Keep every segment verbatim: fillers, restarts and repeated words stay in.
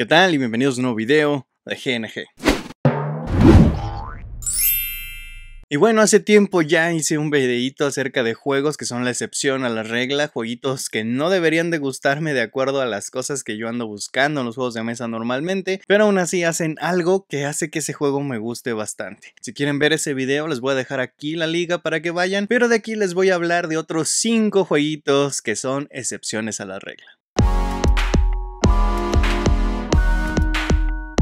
¿Qué tal? Y bienvenidos a un nuevo video de G N G. Y bueno, hace tiempo ya hice un videito acerca de juegos que son la excepción a la regla, jueguitos que no deberían de gustarme de acuerdo a las cosas que yo ando buscando en los juegos de mesa normalmente, pero aún así hacen algo que hace que ese juego me guste bastante. Si quieren ver ese video les voy a dejar aquí la liga para que vayan, pero de aquí les voy a hablar de otros cinco jueguitos que son excepciones a la regla.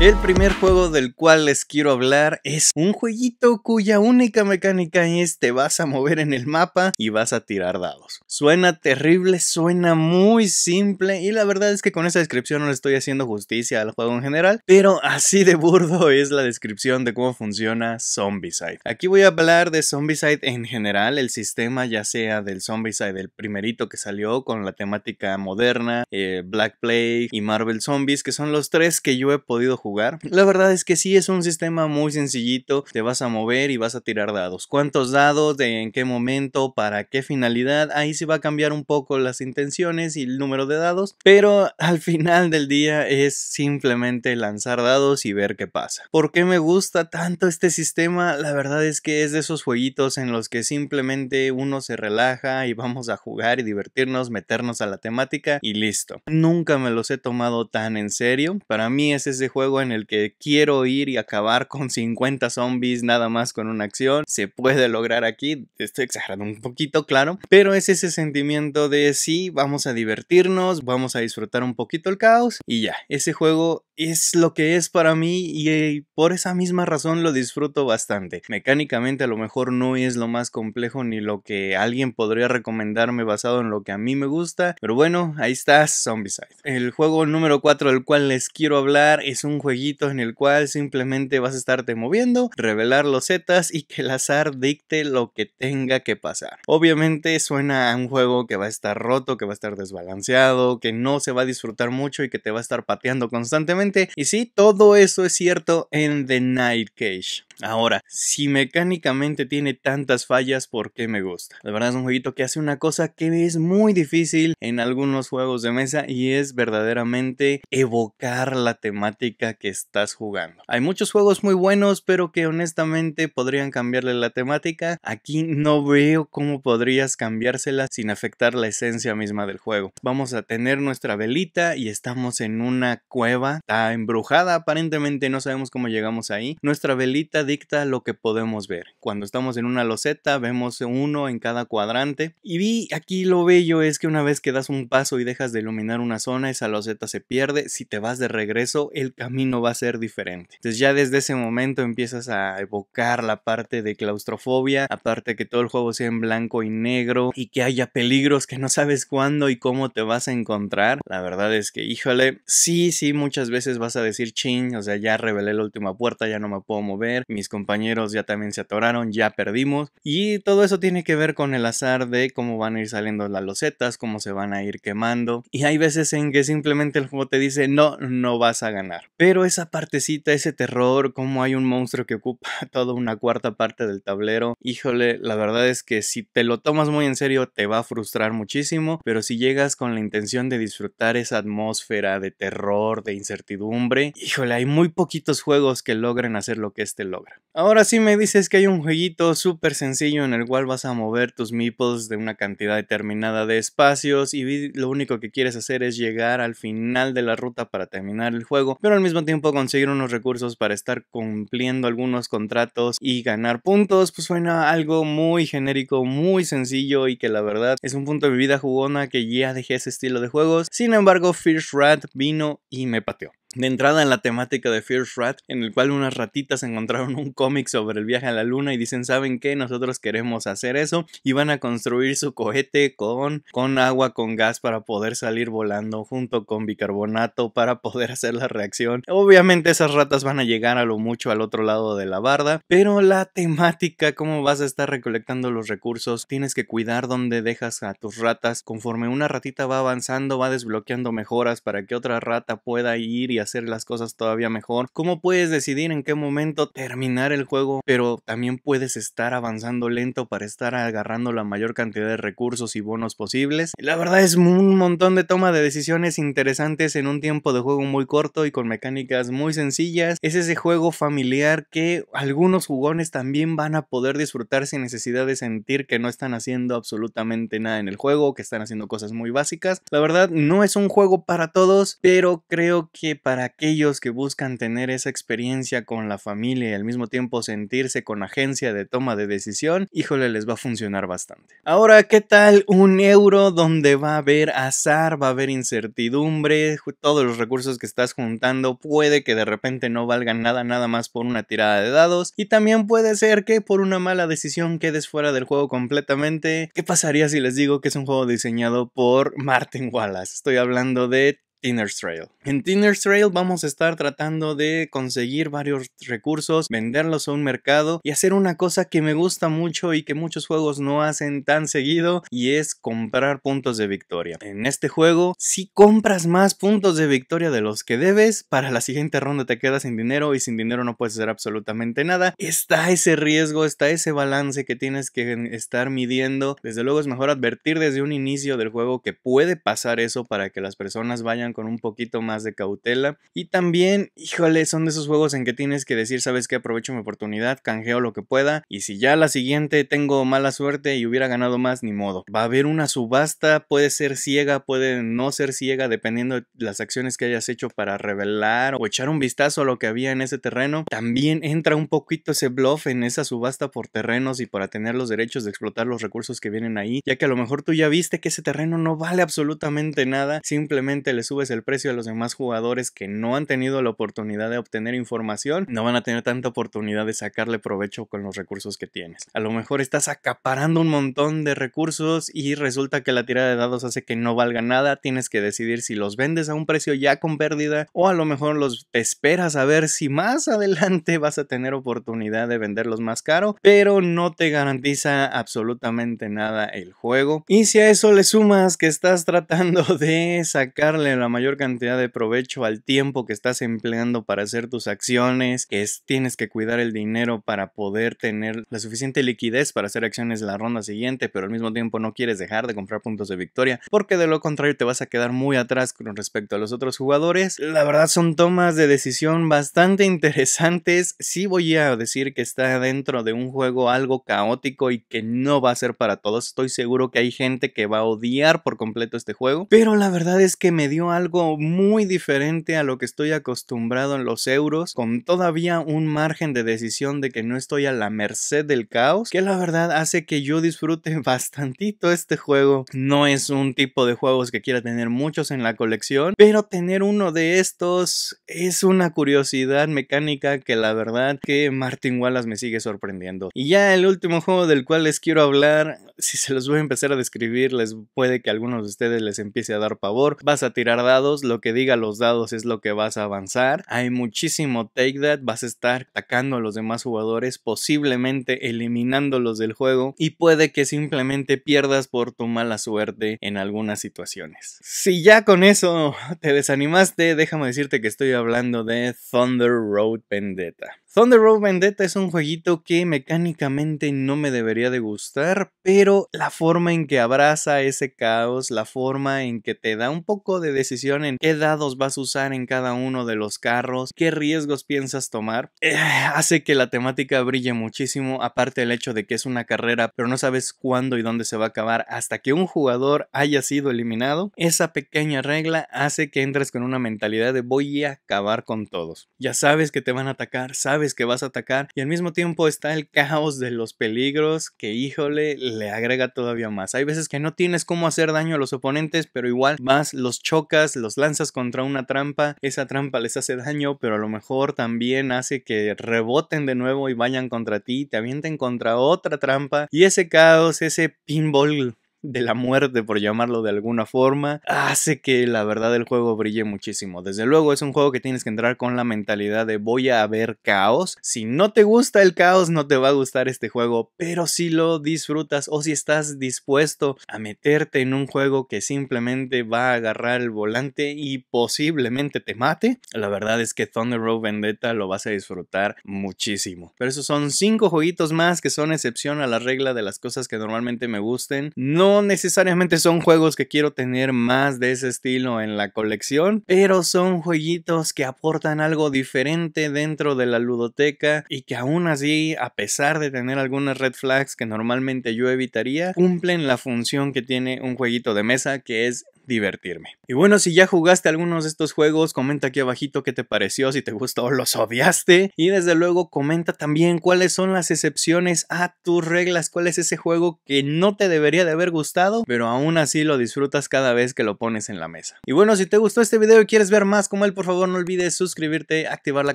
El primer juego del cual les quiero hablar es un jueguito cuya única mecánica es te vas a mover en el mapa y vas a tirar dados. Suena terrible, suena muy simple y la verdad es que con esa descripción no le estoy haciendo justicia al juego en general, pero así de burdo es la descripción de cómo funciona Zombicide. Aquí voy a hablar de Zombicide en general, el sistema ya sea del Zombicide, el primerito que salió con la temática moderna, eh, Black Plague y Marvel Zombies, que son los tres que yo he podido jugar. Jugar. La verdad es que sí es un sistema muy sencillito, te vas a mover y vas a tirar dados. ¿Cuántos dados? ¿De en qué momento? ¿Para qué finalidad? Ahí sí va a cambiar un poco las intenciones y el número de dados, pero al final del día es simplemente lanzar dados y ver qué pasa. ¿Por qué me gusta tanto este sistema? La verdad es que es de esos jueguitos en los que simplemente uno se relaja y vamos a jugar y divertirnos, meternos a la temática y listo. Nunca me los he tomado tan en serio. Para mí es ese juego en el que quiero ir y acabar con cincuenta zombies nada más con una acción. Se puede lograr aquí, estoy exagerando un poquito, claro, pero es ese sentimiento de sí, vamos a divertirnos, vamos a disfrutar un poquito el caos y ya, ese juego es lo que es para mí y por esa misma razón lo disfruto bastante. Mecánicamente a lo mejor no es lo más complejo ni lo que alguien podría recomendarme basado en lo que a mí me gusta, pero bueno, ahí está Zombicide. El juego número cuatro del cual les quiero hablar es un juego jueguito en el cual simplemente vas a estarte moviendo, revelar los zetas y que el azar dicte lo que tenga que pasar. Obviamente suena a un juego que va a estar roto, que va a estar desbalanceado, que no se va a disfrutar mucho y que te va a estar pateando constantemente. Y sí, todo eso es cierto en The Night Cage. Ahora, si mecánicamente tiene tantas fallas, ¿por qué me gusta? La verdad es un jueguito que hace una cosa que es muy difícil en algunos juegos de mesa y es verdaderamente evocar la temática que estás jugando. Hay muchos juegos muy buenos, pero que honestamente podrían cambiarle la temática. Aquí no veo cómo podrías cambiársela sin afectar la esencia misma del juego. Vamos a tener nuestra velita y estamos en una cueva, está embrujada, aparentemente no sabemos cómo llegamos ahí. Nuestra velita dicta lo que podemos ver. Cuando estamos en una loseta vemos uno en cada cuadrante y vi aquí lo bello es que una vez que das un paso y dejas de iluminar una zona, esa loseta se pierde. Si te vas de regreso, el camino va a ser diferente. Entonces ya desde ese momento empiezas a evocar la parte de claustrofobia, aparte que todo el juego sea en blanco y negro y que haya peligros que no sabes cuándo y cómo te vas a encontrar. La verdad es que, híjole, sí, sí, muchas veces vas a decir chin, o sea, ya revelé la última puerta, ya no me puedo mover, mis compañeros ya también se atoraron, ya perdimos, y todo eso tiene que ver con el azar de cómo van a ir saliendo las losetas, cómo se van a ir quemando, y hay veces en que simplemente el juego te dice no, no vas a ganar, pero esa partecita, ese terror, como hay un monstruo que ocupa toda una cuarta parte del tablero, híjole, la verdad es que si te lo tomas muy en serio te va a frustrar muchísimo, pero si llegas con la intención de disfrutar esa atmósfera de terror, de incertidumbre, híjole, hay muy poquitos juegos que logren hacer lo que este logra. Ahora sí me dices que hay un jueguito súper sencillo en el cual vas a mover tus meeples de una cantidad determinada de espacios y lo único que quieres hacer es llegar al final de la ruta para terminar el juego, pero al mismo tiempo conseguir unos recursos para estar cumpliendo algunos contratos y ganar puntos, pues suena algo muy genérico, muy sencillo y que la verdad es un punto de vida jugona que ya dejé ese estilo de juegos. Sin embargo, First Rat vino y me pateó. De entrada en la temática de First Rat, en el cual unas ratitas encontraron un cómic sobre el viaje a la luna y dicen, ¿saben qué? Nosotros queremos hacer eso y van a construir su cohete con, con agua, con gas para poder salir volando junto con bicarbonato para poder hacer la reacción. Obviamente esas ratas van a llegar a lo mucho al otro lado de la barda, pero la temática, cómo vas a estar recolectando los recursos, tienes que cuidar dónde dejas a tus ratas. Conforme una ratita va avanzando, va desbloqueando mejoras para que otra rata pueda ir y y hacer las cosas todavía mejor, cómo puedes decidir en qué momento terminar el juego, pero también puedes estar avanzando lento para estar agarrando la mayor cantidad de recursos y bonos posibles. La verdad es un montón de toma de decisiones interesantes en un tiempo de juego muy corto y con mecánicas muy sencillas. Es ese juego familiar que algunos jugones también van a poder disfrutar sin necesidad de sentir que no están haciendo absolutamente nada en el juego, que están haciendo cosas muy básicas. La verdad no es un juego para todos, pero creo que para aquellos que buscan tener esa experiencia con la familia y al mismo tiempo sentirse con agencia de toma de decisión, híjole, les va a funcionar bastante. Ahora, ¿qué tal un euro donde va a haber azar, va a haber incertidumbre? Todos los recursos que estás juntando puede que de repente no valgan nada, nada más por una tirada de dados, y también puede ser que por una mala decisión quedes fuera del juego completamente. ¿Qué pasaría si les digo que es un juego diseñado por Martin Wallace? Estoy hablando de Tinner's Trail. En Tinner's Trail vamos a estar tratando de conseguir varios recursos, venderlos a un mercado y hacer una cosa que me gusta mucho y que muchos juegos no hacen tan seguido, y es comprar puntos de victoria. En este juego, si compras más puntos de victoria de los que debes, para la siguiente ronda te quedas sin dinero y sin dinero no puedes hacer absolutamente nada. Está ese riesgo, está ese balance que tienes que estar midiendo. Desde luego es mejor advertir desde un inicio del juego que puede pasar eso para que las personas vayan con un poquito más de cautela. Y también, híjole, son de esos juegos en que tienes que decir, ¿sabes qué? Aprovecho mi oportunidad, canjeo lo que pueda, y si ya la siguiente tengo mala suerte y hubiera ganado más, ni modo. Va a haber una subasta, puede ser ciega, puede no ser ciega, dependiendo de las acciones que hayas hecho para revelar o echar un vistazo a lo que había en ese terreno. También entra un poquito ese bluff en esa subasta por terrenos y para tener los derechos de explotar los recursos que vienen ahí, ya que a lo mejor tú ya viste que ese terreno no vale absolutamente nada, simplemente le subes es el precio a los demás jugadores que no han tenido la oportunidad de obtener información. No van a tener tanta oportunidad de sacarle provecho con los recursos que tienes. A lo mejor estás acaparando un montón de recursos y resulta que la tirada de dados hace que no valga nada. Tienes que decidir si los vendes a un precio ya con pérdida, o a lo mejor los esperas a ver si más adelante vas a tener oportunidad de venderlos más caro, pero no te garantiza absolutamente nada el juego. Y si a eso le sumas que estás tratando de sacarle la mayor cantidad de provecho al tiempo que estás empleando para hacer tus acciones, que es, tienes que cuidar el dinero para poder tener la suficiente liquidez para hacer acciones la ronda siguiente, pero al mismo tiempo no quieres dejar de comprar puntos de victoria, porque de lo contrario te vas a quedar muy atrás con respecto a los otros jugadores. La verdad son tomas de decisión bastante interesantes. Sí voy a decir que está dentro de un juego algo caótico y que no va a ser para todos. Estoy seguro que hay gente que va a odiar por completo este juego, pero la verdad es que me dio algo muy diferente a lo que estoy acostumbrado en los euros, con todavía un margen de decisión de que no estoy a la merced del caos, que la verdad hace que yo disfrute bastantito este juego. No es un tipo de juegos que quiera tener muchos en la colección, pero tener uno de estos es una curiosidad mecánica que la verdad que Martin Wallace me sigue sorprendiendo. Y ya el último juego del cual les quiero hablar, si se los voy a empezar a describir, les puede que a algunos de ustedes les empiece a dar pavor. Vas a tirar dados, lo que diga los dados es lo que vas a avanzar. Hay muchísimo take that, vas a estar atacando a los demás jugadores, posiblemente eliminándolos del juego, y puede que simplemente pierdas por tu mala suerte en algunas situaciones. Si ya con eso te desanimaste, déjame decirte que estoy hablando de Thunder Road Vendetta. Thunder Road Vendetta es un jueguito que mecánicamente no me debería de gustar, pero la forma en que abraza ese caos, la forma en que te da un poco de decisión en qué dados vas a usar en cada uno de los carros, qué riesgos piensas tomar, eh, hace que la temática brille muchísimo. Aparte del hecho de que es una carrera, pero no sabes cuándo y dónde se va a acabar hasta que un jugador haya sido eliminado, esa pequeña regla hace que entres con una mentalidad de voy a acabar con todos. Ya sabes que te van a atacar, sabes que vas a atacar, y al mismo tiempo está el caos de los peligros que, híjole, le agrega todavía más. Hay veces que no tienes cómo hacer daño a los oponentes, pero igual vas, los chocas, los lanzas contra una trampa, esa trampa les hace daño, pero a lo mejor también hace que reboten de nuevo y vayan contra ti, te avienten contra otra trampa, y ese caos, ese pinball de la muerte, por llamarlo de alguna forma, hace que la verdad el juego brille muchísimo. Desde luego es un juego que tienes que entrar con la mentalidad de voy a haber caos. Si no te gusta el caos, no te va a gustar este juego, pero si lo disfrutas o si estás dispuesto a meterte en un juego que simplemente va a agarrar el volante y posiblemente te mate, la verdad es que Thunder Road Vendetta lo vas a disfrutar muchísimo. Pero esos son cinco jueguitos más que son excepción a la regla de las cosas que normalmente me gusten. No No necesariamente son juegos que quiero tener más de ese estilo en la colección, pero son jueguitos que aportan algo diferente dentro de la ludoteca y que aún así, a pesar de tener algunas red flags que normalmente yo evitaría, cumplen la función que tiene un jueguito de mesa, que es divertirme. Y bueno, si ya jugaste algunos de estos juegos, comenta aquí abajito qué te pareció, si te gustó o los odiaste, y desde luego comenta también cuáles son las excepciones a tus reglas, cuál es ese juego que no te debería de haber gustado, pero aún así lo disfrutas cada vez que lo pones en la mesa. Y bueno, si te gustó este video y quieres ver más como él, por favor no olvides suscribirte, activar la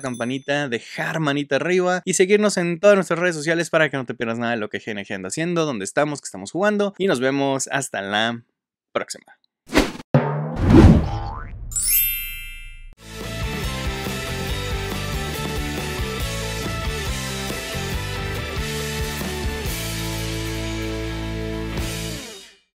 campanita, dejar manita arriba y seguirnos en todas nuestras redes sociales para que no te pierdas nada de lo que G N G anda haciendo, dónde estamos, qué estamos jugando, y nos vemos hasta la próxima.